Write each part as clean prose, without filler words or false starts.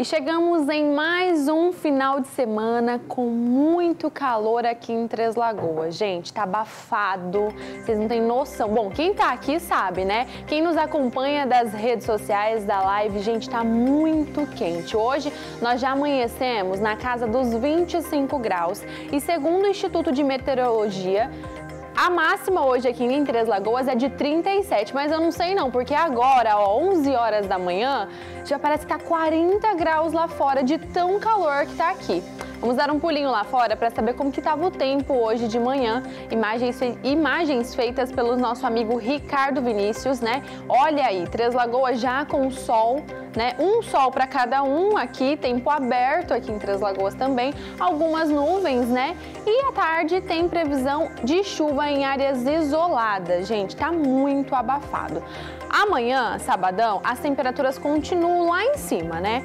E chegamos em mais um final de semana com muito calor aqui em Três Lagoas. Gente, tá abafado, vocês não têm noção. Bom, quem tá aqui sabe, né? Quem nos acompanha das redes sociais, da live, gente, tá muito quente. Hoje nós já amanhecemos na casa dos 25 graus e segundo o Instituto de Meteorologia, a máxima hoje aqui em Três Lagoas é de 37, mas eu não sei não, porque agora, ó, 11 horas da manhã, já parece que tá 40 graus lá fora de tão calor que tá aqui. Vamos dar um pulinho lá fora para saber como que tava o tempo hoje de manhã. Imagens feitas pelo nosso amigo Ricardo Vinícius, né? Olha aí, Três Lagoas já com sol, né? Um sol para cada um aqui, tempo aberto aqui em Três Lagoas também. Algumas nuvens, né? E à tarde tem previsão de chuva em áreas isoladas. Gente, tá muito abafado. Amanhã, sabadão, as temperaturas continuam lá em cima, né?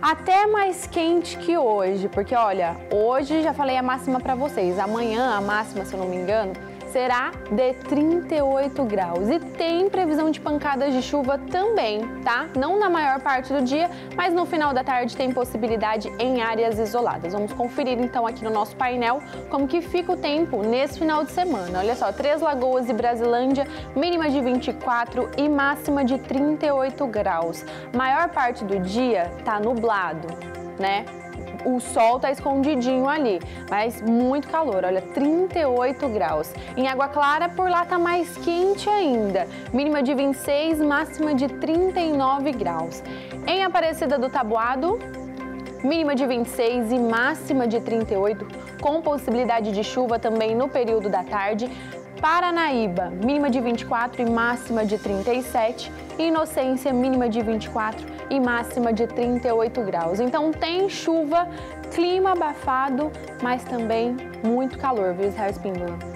Até mais quente que hoje, porque olha, hoje já falei a máxima pra vocês, amanhã a máxima, se eu não me engano, será de 38 graus e tem previsão de pancadas de chuva também, tá? Não na maior parte do dia, mas no final da tarde tem possibilidade em áreas isoladas. Vamos conferir então aqui no nosso painel como que fica o tempo nesse final de semana. Olha só, Três Lagoas e Brasilândia, mínima de 24 e máxima de 38 graus. Maior parte do dia tá nublado, né? O sol tá escondidinho ali, mas muito calor, olha, 38 graus. Em Água Clara, por lá tá mais quente ainda, mínima de 26, máxima de 39 graus. Em Aparecida do Taboado, mínima de 26 e máxima de 38, com possibilidade de chuva também no período da tarde. Paranaíba, mínima de 24 e máxima de 37. Inocência, mínima de 24 e máxima de 38 graus. Então tem chuva, clima abafado, mas também muito calor, viu, Israel Espindão?